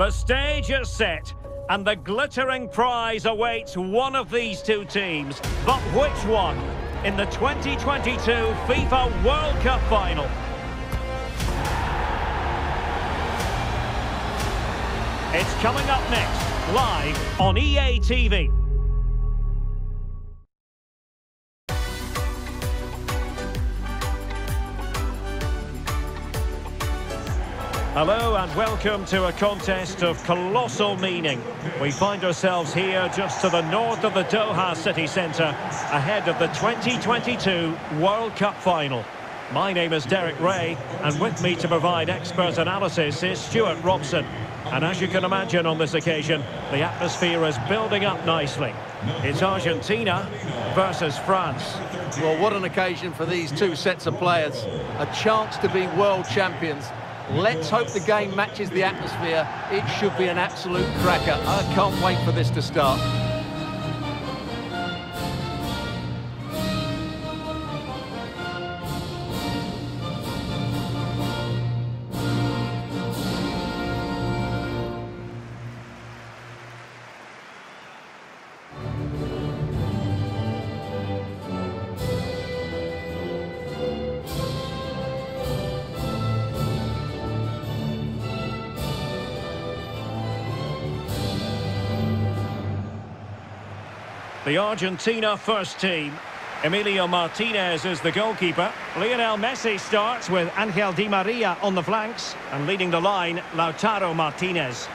The stage is set, and the glittering prize awaits one of these two teams. But which one? In the 2022 FIFA World Cup final. It's coming up next, live on EA TV. Hello and welcome to a contest of colossal meaning. We find ourselves here just to the north of the Doha city centre, ahead of the 2022 World Cup final. My name is Derek Ray, and with me to provide expert analysis is Stuart Robson. And as you can imagine on this occasion, the atmosphere is building up nicely. It's Argentina versus France. Well, what an occasion for these two sets of players. A chance to be world champions. Let's hope the game matches the atmosphere. It should be an absolute cracker. I can't wait for this to start. The Argentina first team. Emiliano Martinez is the goalkeeper. Lionel Messi starts with Angel Di Maria on the flanks, and leading the line, Lautaro Martinez.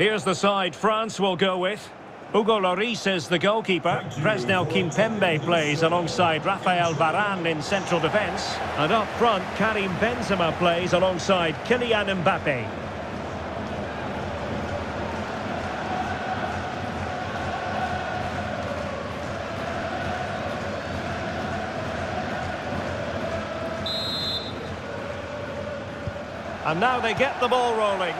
Here's the side France will go with. Hugo Lloris is the goalkeeper. Presnel Kimpembe plays alongside Raphael Varane in central defence. And up front, Karim Benzema plays alongside Kylian Mbappe. And now they get the ball rolling.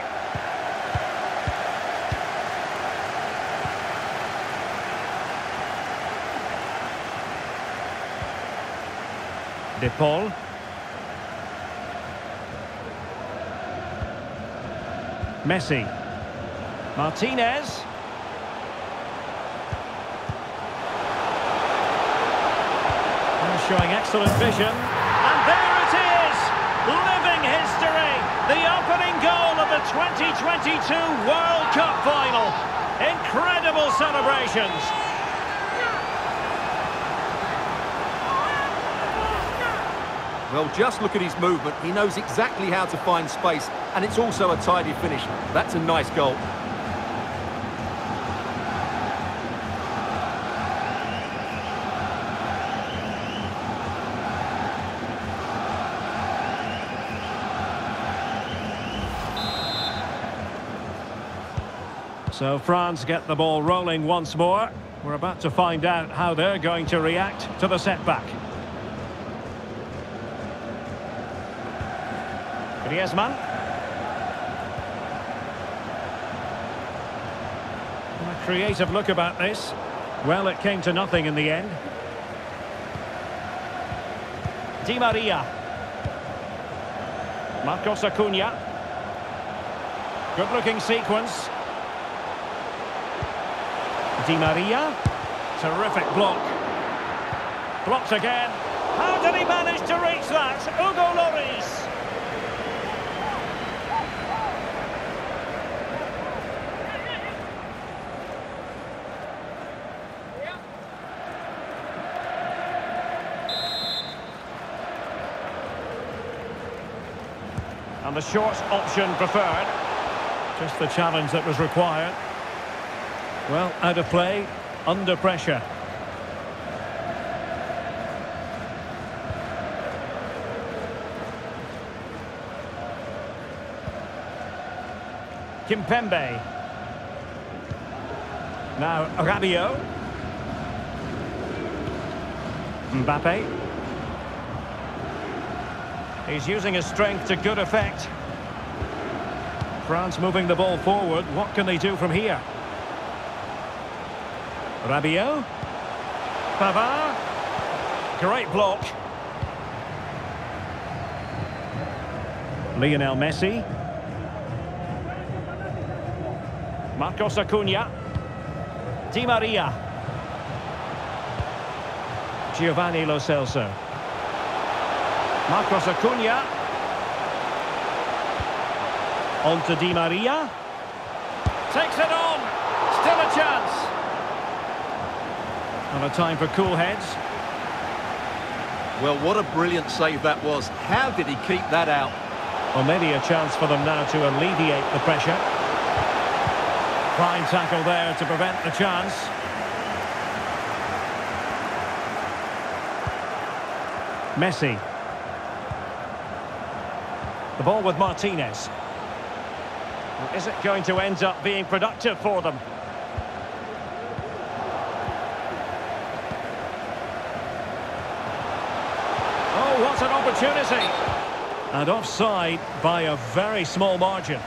De Paul. Messi. Martinez. And showing excellent vision. And there it is! Living history! The opening goal of the 2022 World Cup final. Incredible celebrations. Well, just look at his movement. He knows exactly how to find space, and it's also a tidy finish. That's a nice goal. So France get the ball rolling once more. We're about to find out how they're going to react to the setback. Griezmann. A creative look about this. Well, it came to nothing in the end. Di Maria. Marcos Acuña. Good-looking sequence. Di Maria. Terrific block. Blocked again. How did he manage to reach that? Hugo Lloris. And the short option preferred. Just the challenge that was required. Well, out of play, under pressure. Kimpembe. Now Rabiot. Mbappe. He's using his strength to good effect. France moving the ball forward. What can they do from here? Rabiot. Pavard. Great block. Lionel Messi. Marcos Acuña. Di Maria. Giovanni Lo Celso. Marcos Acuña. On to Di Maria. Takes it on. Still a chance. Not a time for cool heads. Well, what a brilliant save that was. How did he keep that out? Well, maybe a chance for them now to alleviate the pressure. Fine tackle there to prevent the chance. Messi. The ball with Martinez. Is it going to end up being productive for them? Oh, what an opportunity! And offside by a very small margin.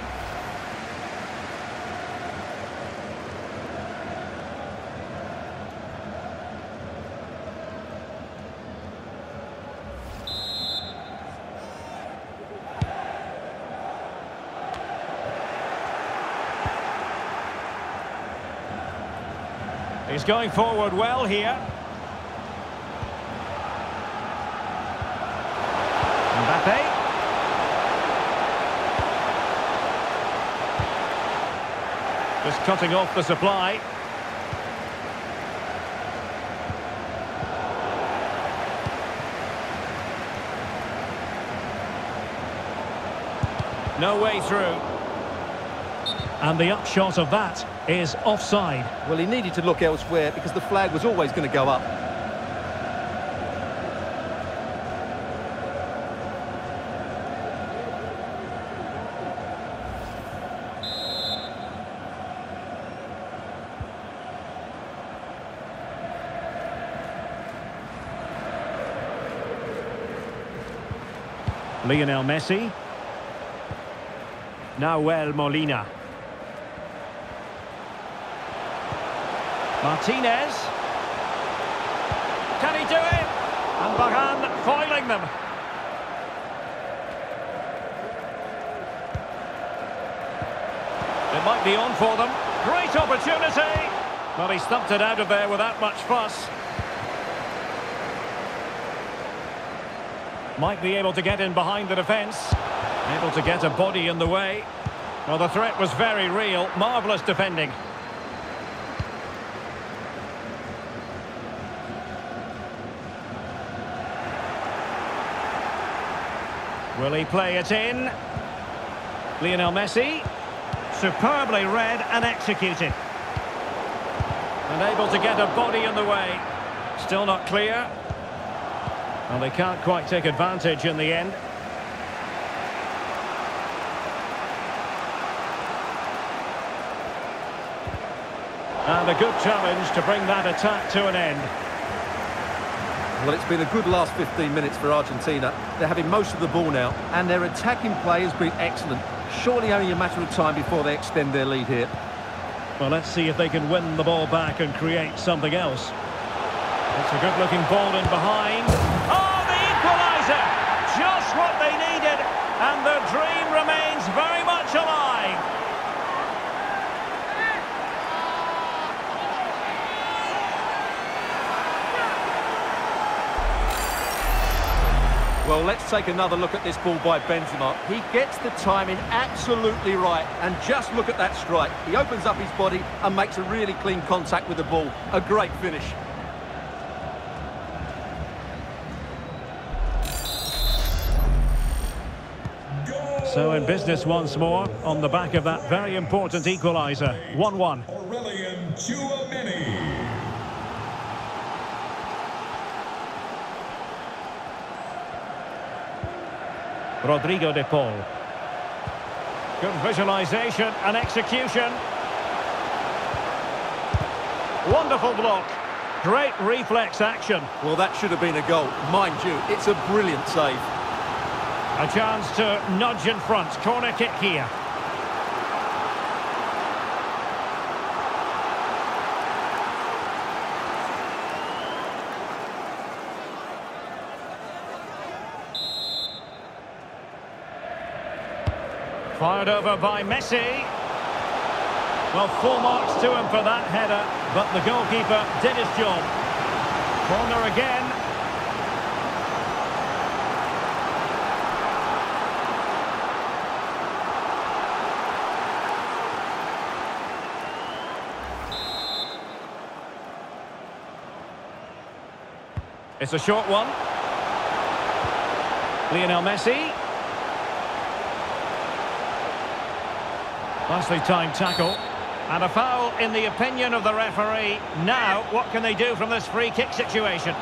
He's going forward well here. Mbappe. Just cutting off the supply. No way through. And the upshot of that is offside. Well, he needed to look elsewhere because the flag was always going to go up. Lionel Messi. Nahuel Molina. Martinez. Can he do it? And Varane foiling them. It might be on for them. Great opportunity. But he stumped it out of there without much fuss. Might be able to get in behind the defence. Able to get a body in the way. Well, the threat was very real. Marvellous defending. Will he play it in? Lionel Messi. Superbly read and executed. And able to get a body in the way. Still not clear. Well, they can't quite take advantage in the end. And a good challenge to bring that attack to an end. Well, it's been a good last 15 minutes for Argentina. They're having most of the ball now, and their attacking play has been excellent. Surely only a matter of time before they extend their lead here. Well, let's see if they can win the ball back and create something else. It's a good-looking ball in behind. Just what they needed, and the dream remains very much alive. Well, let's take another look at this ball by Benzema. He gets the timing absolutely right, and just look at that strike. He opens up his body and makes a really clean contact with the ball. A great finish. So in business once more on the back of that very important equaliser. 1-1. Aurélien Tchouaméni. Rodrigo de Paul. Good visualisation and execution. Wonderful block. Great reflex action. Well, that should have been a goal. Mind you, it's a brilliant save. A chance to nudge in front. Corner kick here. Fired over by Messi. Well, full marks to him for that header, but the goalkeeper did his job. Corner again. It's a short one. Lionel Messi. Nicely timed tackle. And a foul in the opinion of the referee. Now, what can they do from this free kick situation?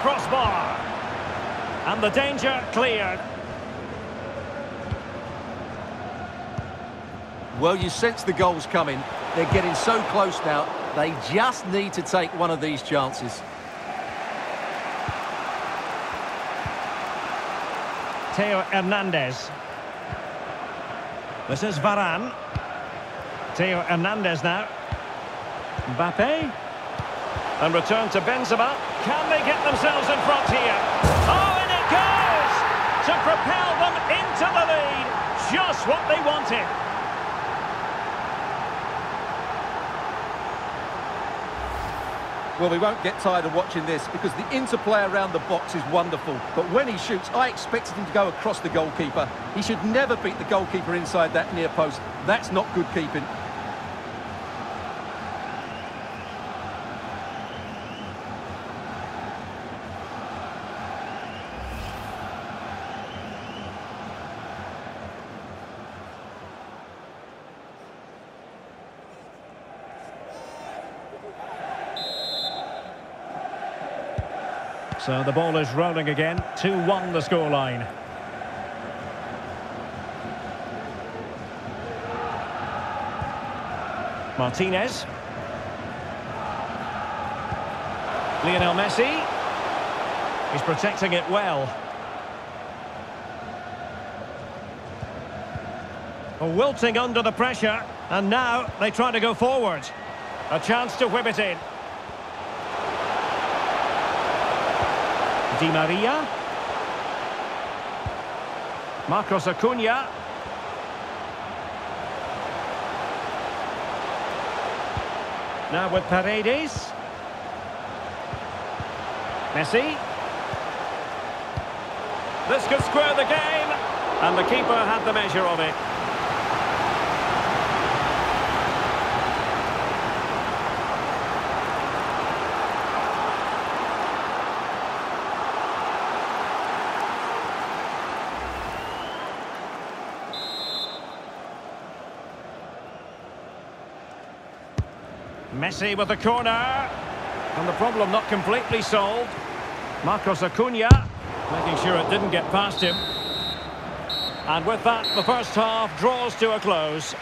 Crossbar, and the danger cleared. Well, you sense the goals coming. They're getting so close now. They just need to take one of these chances. Theo Hernandez. This is Varane. Theo Hernandez now. Mbappe. And return to Benzema. Can they get themselves in front here? Oh, and it goes! To propel them into the lead. Just what they wanted. Well, we won't get tired of watching this because the interplay around the box is wonderful. But when he shoots, I expected him to go across the goalkeeper. He should never beat the goalkeeper inside that near post. That's not good keeping. So the ball is rolling again. 2-1 the scoreline. Martinez. Lionel Messi. He's protecting it well. Wilting under the pressure, and now they try to go forward. A chance to whip it in. Di Maria. Marcos Acuña. Now with Paredes. Messi. This could square the game, and the keeper had the measure of it. Messi with the corner, and the problem not completely solved. Marcos Acuña making sure it didn't get past him. And with that, the first half draws to a close.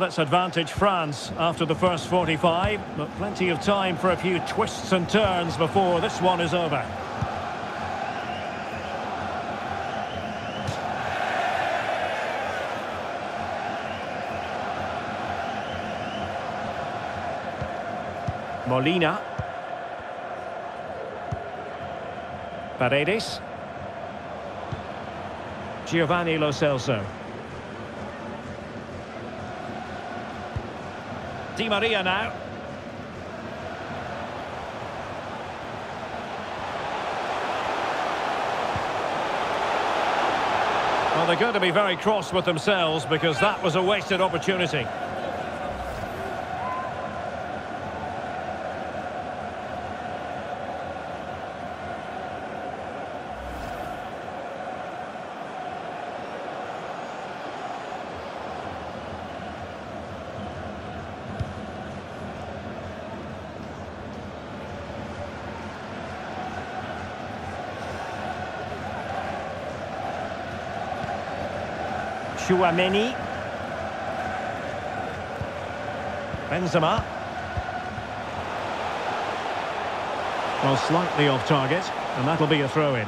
That's advantage France after the first 45, but plenty of time for a few twists and turns before this one is over. Molina. Paredes. Giovanni Lo Celso. Di Maria now. they're going to be very cross with themselves because that was a wasted opportunity. Tchouaméni. Benzema. Well, slightly off target, and that'll be a throw-in.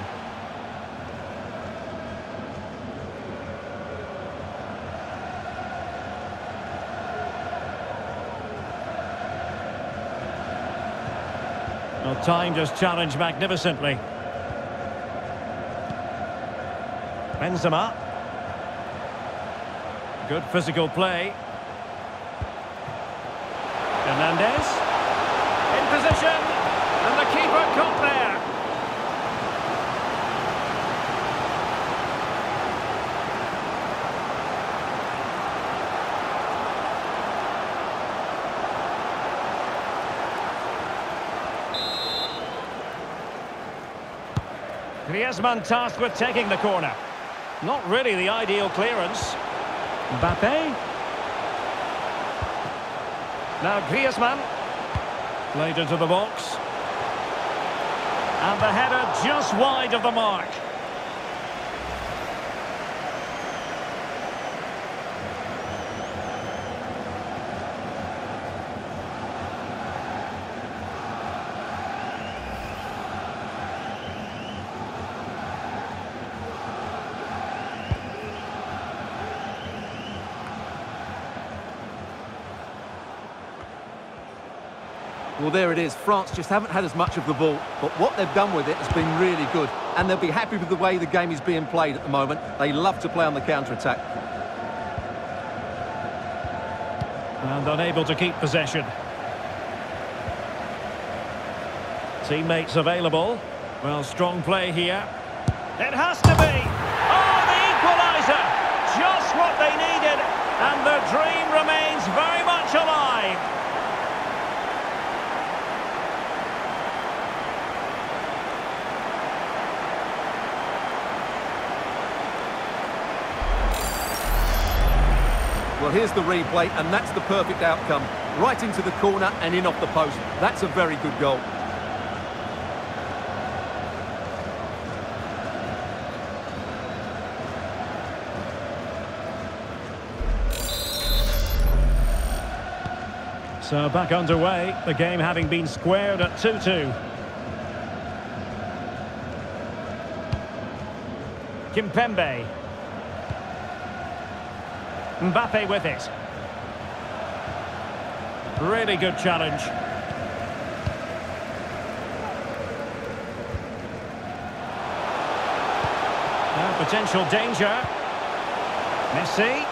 Well, time just challenged magnificently. Benzema. Good physical play. Hernandez. In position. And the keeper caught there. Griezmann tasked with taking the corner. Not really the ideal clearance. Mbappe. Now Griezmann. Played into the box. And the header just wide of the mark. Well, there it is. France just haven't had as much of the ball, but what they've done with it has been really good, and they'll be happy with the way the game is being played at the moment. They love to play on the counter-attack. And unable to keep possession. Teammates available. Well, strong play here. It has to be! Oh, the equaliser! Just what they needed, and the dream remains very much alive. Well, here's the replay, and that's the perfect outcome. Right into the corner and in off the post. That's a very good goal. So back underway, the game having been squared at 2-2. Kimpembe. Mbappe with it. Really good challenge. Now potential danger. Messi.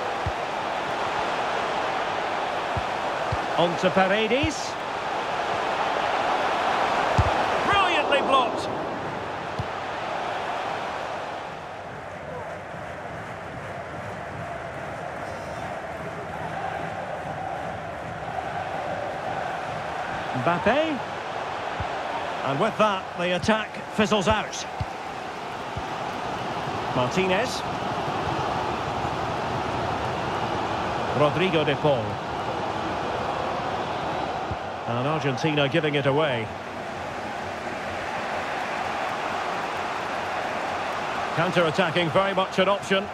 On to Paredes. Brilliantly blocked. Mbappe, and with that the attack fizzles out. Martinez. Rodrigo de Paul, and Argentina giving it away. Counter-attacking very much an option.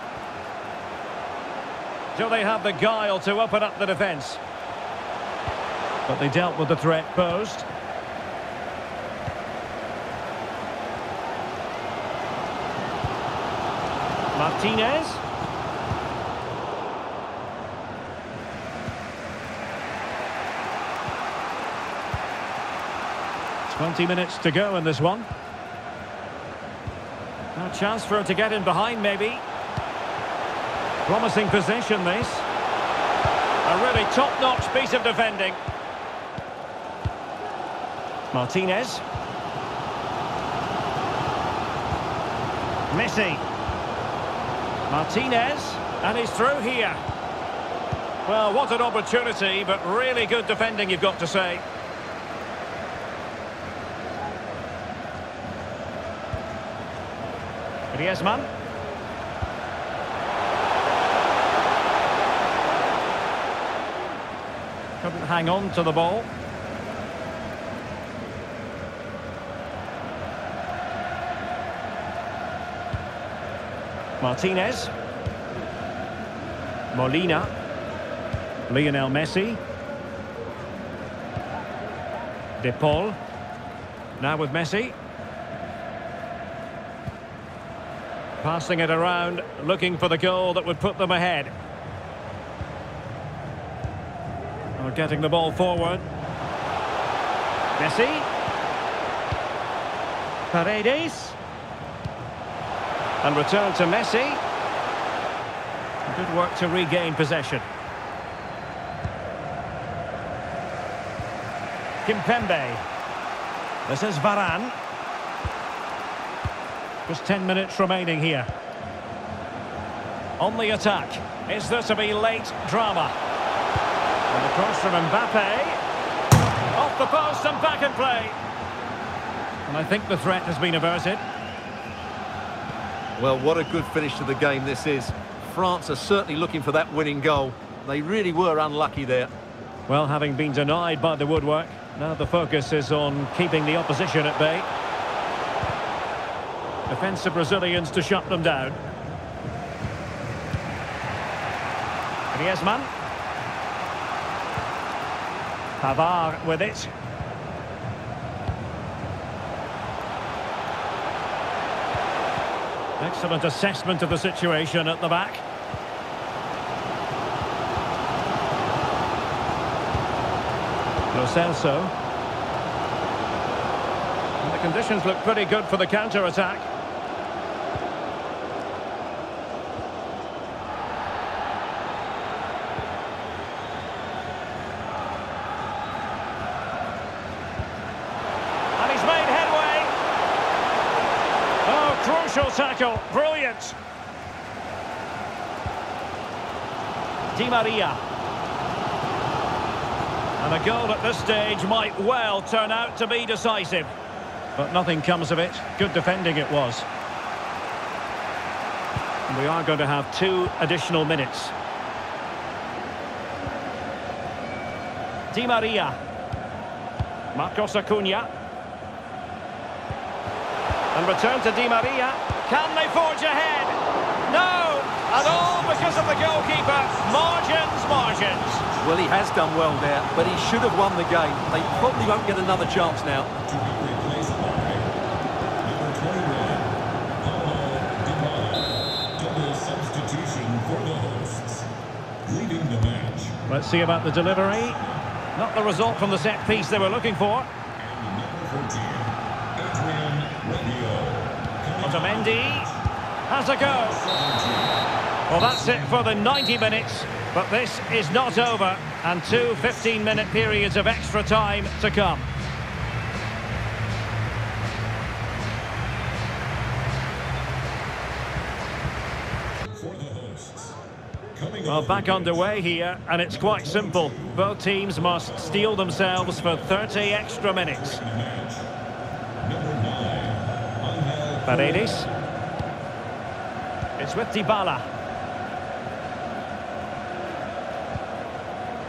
Do they have the guile to open up the defence? But they dealt with the threat posed. Martinez. Twenty minutes to go in this one. Now a chance for him to get in behind, maybe. Promising possession, this. A really top-notch piece of defending. Martinez. Messi. Martinez, and he's through here. Well, what an opportunity, but really good defending, you've got to say. Griezmann. Couldn't hang on to the ball. Martinez. Molina. Lionel Messi. De Paul. Now with Messi. Passing it around, looking for the goal that would put them ahead. They're getting the ball forward. Messi. Paredes. And return to Messi. Good work to regain possession. Kimpembe. This is Varane. Just 10 minutes remaining here. On the attack. Is there to be late drama? And the cross from Mbappe. Off the post and back in play. And I think the threat has been averted. Well, what a good finish to the game this is. France are certainly looking for that winning goal. They really were unlucky there. Well, having been denied by the woodwork, now the focus is on keeping the opposition at bay. Defensive Brazilians to shut them down. Griezmann. Pavard with it. Excellent assessment of the situation at the back. Lo Celso. And the conditions look pretty good for the counter-attack. Tackle, brilliant. Di Maria. And a goal at this stage might well turn out to be decisive. But nothing comes of it. Good defending it was. And we are going to have 2 additional minutes. Di Maria. Marcos Acuña. And return to Di Maria. Can they forge ahead? No! And all because of the goalkeeper. Margins, margins. Well, he has done well there, but he should have won the game. They probably won't get another chance now. Let's see about the delivery. Not the result from the set piece they were looking for. Otamendi has a go. Well, that's it for the 90 minutes, but this is not over, and 2 15-minute periods of extra time to come. Well, back underway here, and it's quite simple. Both teams must steel themselves for 30 extra minutes. Paredes. It's with Dybala.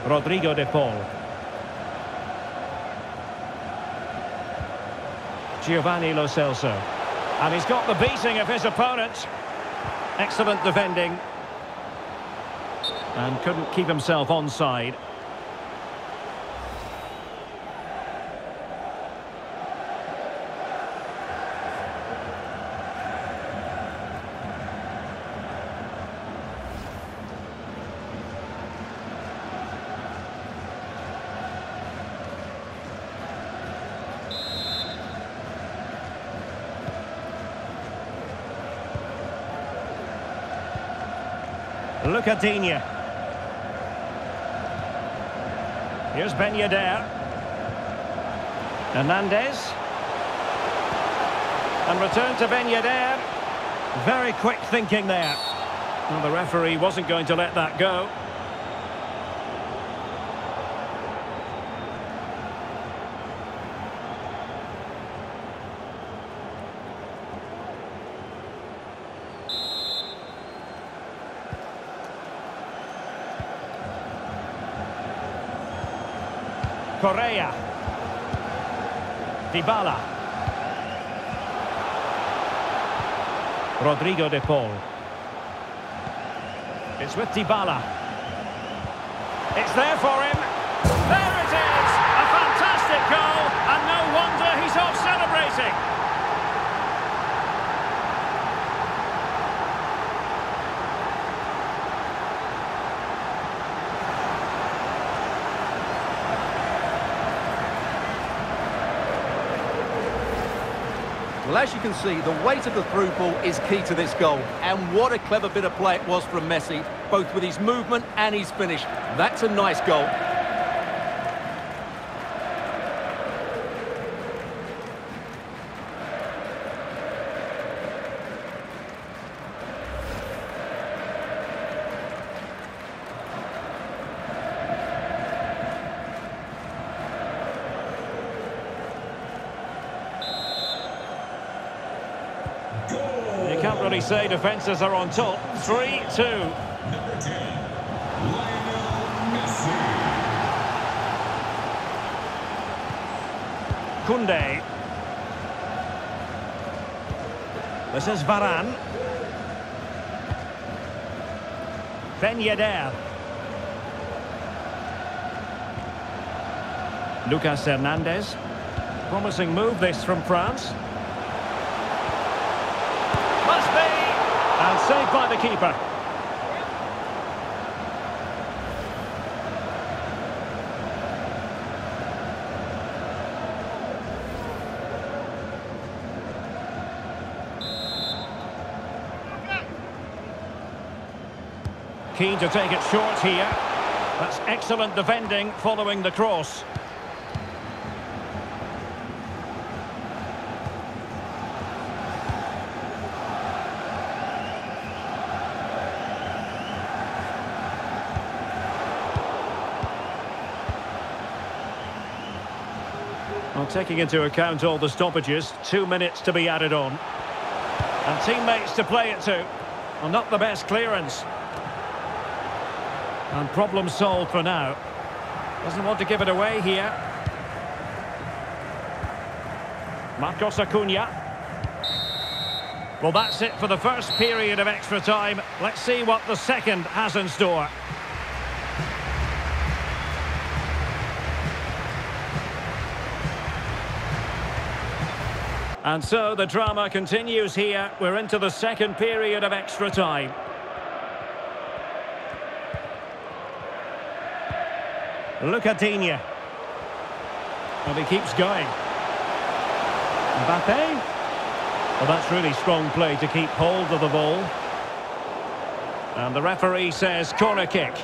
Rodrigo de Paul. Giovanni Lo Celso. And he's got the beating of his opponent. Excellent defending. And couldn't keep himself onside. Look at Digne. Here's Ben Yedder. Hernandez. And return to Ben Yedder. Very quick thinking there. Well, the referee wasn't going to let that go. Correa. Dybala. Rodrigo de Paul. It's with Dybala. It's there for him. There it is! A fantastic goal, and no wonder he's off celebrating. Well, as you can see, the weight of the through ball is key to this goal. And what a clever bit of play it was from Messi, both with his movement and his finish. That's a nice goal. Can't really say defences are on top. 3-2. Number 10, Lionel Messi. Koundé. This is Varane. Ben Yedder. Lucas Hernandez. Promising move this from France. And saved by the keeper. Keen to take it short here. That's excellent defending following the cross. Taking into account all the stoppages, 2 minutes to be added on. And teammates to play it to. Well, not the best clearance. And problem solved for now. Doesn't want to give it away here. Marcos Acuña. Well, that's it for the first period of extra time. Let's see what the second has in store. And so the drama continues here. We're into the second period of extra time. Look at Digne. And he keeps going. Mbappe. Well, that's really strong play to keep hold of the ball. And the referee says corner kick.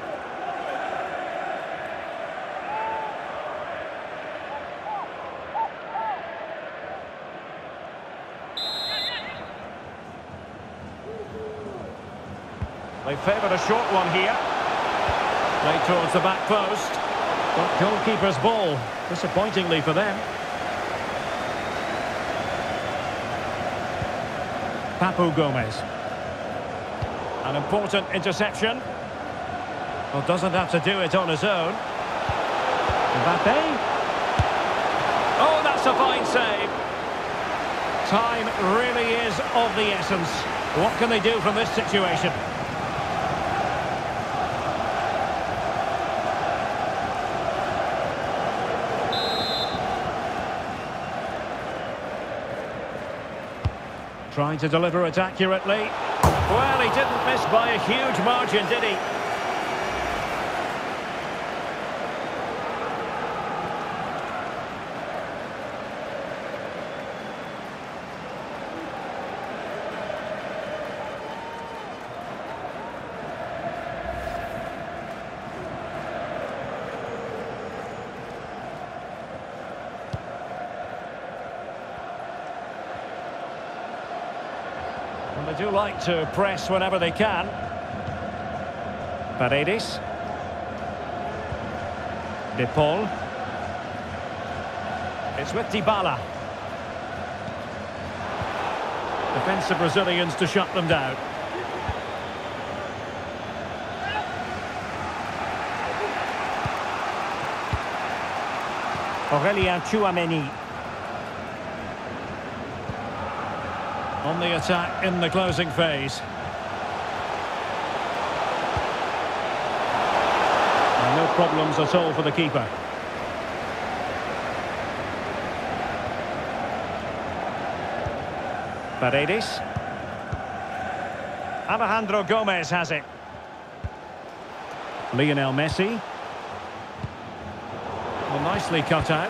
They favoured a short one here. Play towards the back post. But goalkeeper's ball, disappointingly for them. Papu Gomez. An important interception. Well, doesn't have to do it on his own. Mbappe. Oh, that's a fine save. Time really is of the essence. What can they do from this situation? Trying to deliver it accurately. Well, he didn't miss by a huge margin, did he? They do like to press whenever they can. Paredes. De Paul. It's with Dybala. Defensive Brazilians to shut them down. Aurélien Tchouaméni. On the attack in the closing phase. And no problems at all for the keeper. Paredes. Alejandro Gomez has it. Lionel Messi. Well, nicely cut out.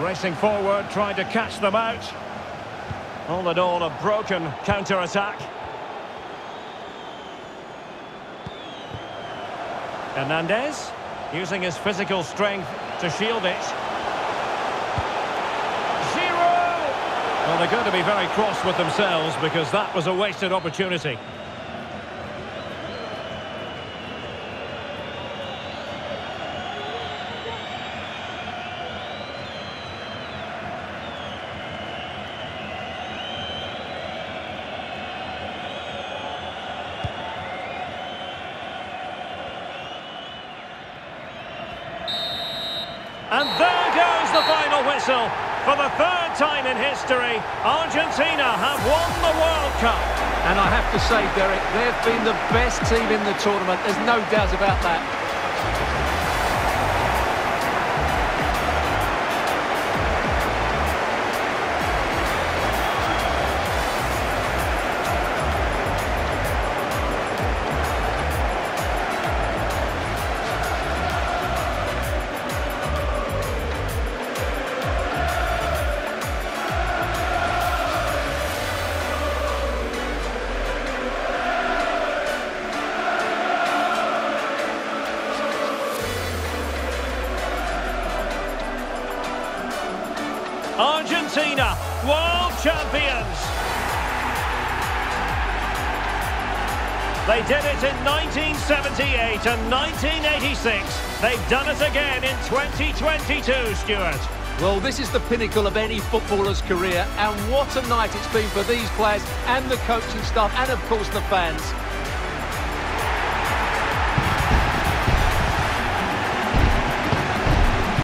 Racing forward, trying to catch them out. All in all, a broken counter-attack. Hernandez using his physical strength to shield it. Giroud! Well, they're going to be very cross with themselves because that was a wasted opportunity. And there goes the final whistle. For the third time in history, Argentina have won the World Cup. And I have to say, Derek, they've been the best team in the tournament. There's no doubt about that. Argentina, world champions. They did it in 1978 and 1986. They've done it again in 2022, Stuart. Well, this is the pinnacle of any footballer's career, and what a night it's been for these players and the coaching staff and, of course, the fans.